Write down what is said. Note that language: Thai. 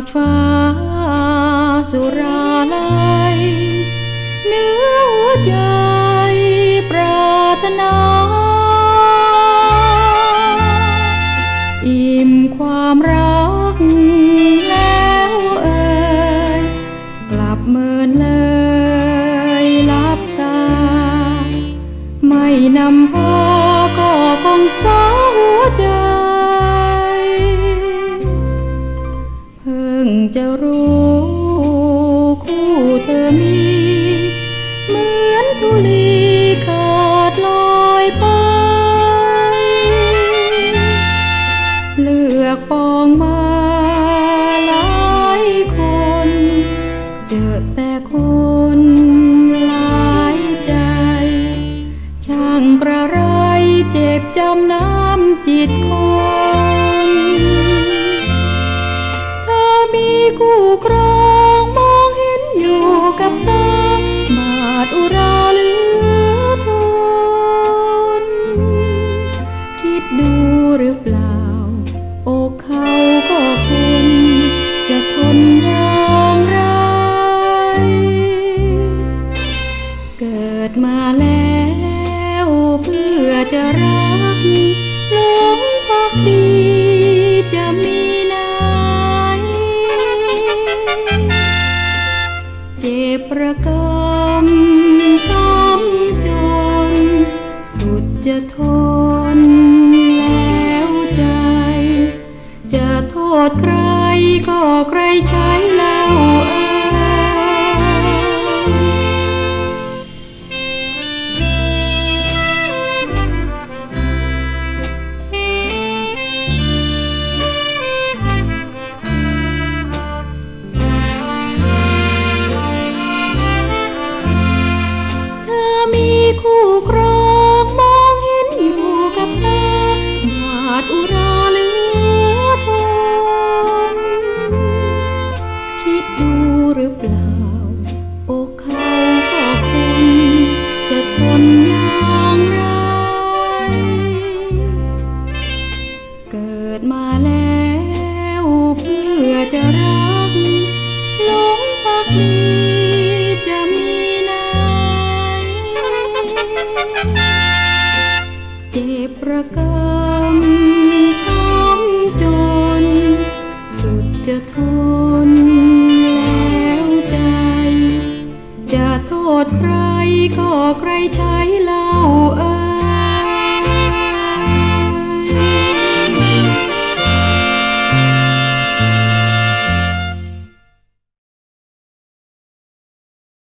ากฟ้าสุราลัยเนื้อหัวใจปรารถนาอิ่มความรักแล้วเอ่ยกลับเมินเลยลับตาไม่นำพาก็คงเศร้าหัวใจเพิ่งจะรู้คู่เธอมีเหมือนธุลีขาดลอยไปเลือกปองมาหลายคนเจอแต่คนหลายใจช่างกระไรเจ็บจำน้ำจิตคนเธอมีคู่ครองมองเห็นอยู่กับตาบาดอุราเหลือทนคิดดูหรือเปล่ามาแล้วเพื่อจะรักหลงพักดีจะมีไหนเจ็บประกำช้ำจนสุดจะทนแล้วใจจะโทษใครก็ใครใช้แล้วคู่ครองมองเห็นอยู่กับตาบาดอุราเหลือทนคิดดูหรือเปล่าอกเขาก็คงจะทนอย่างไรเกิดมาแล้วเพื่อจะรักหลงพักดีจะมีเจ็บประกำช้ำจนสุดจะทนแล้วใจจะโทษใครก็ใครใช้เล่า